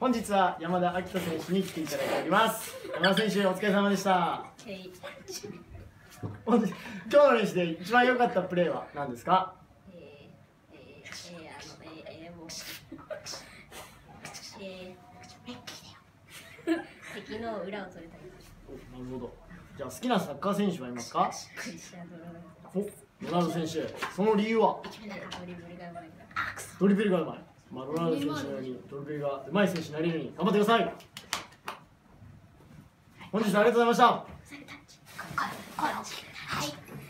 本日は山田暁斗選手に来ていただいております。山田選手、お疲れ様でした。本日今日の練習で一番良かったプレーは何ですか？敵の裏を取れたり。なるほど。じゃあ好きなサッカー選手はいますか？ロナウド選手。その理由は？ドリブルがうまい。まあ、ロナウド選手のようにドリブルがうまい選手になれるように頑張ってください。本日はありがとうございました。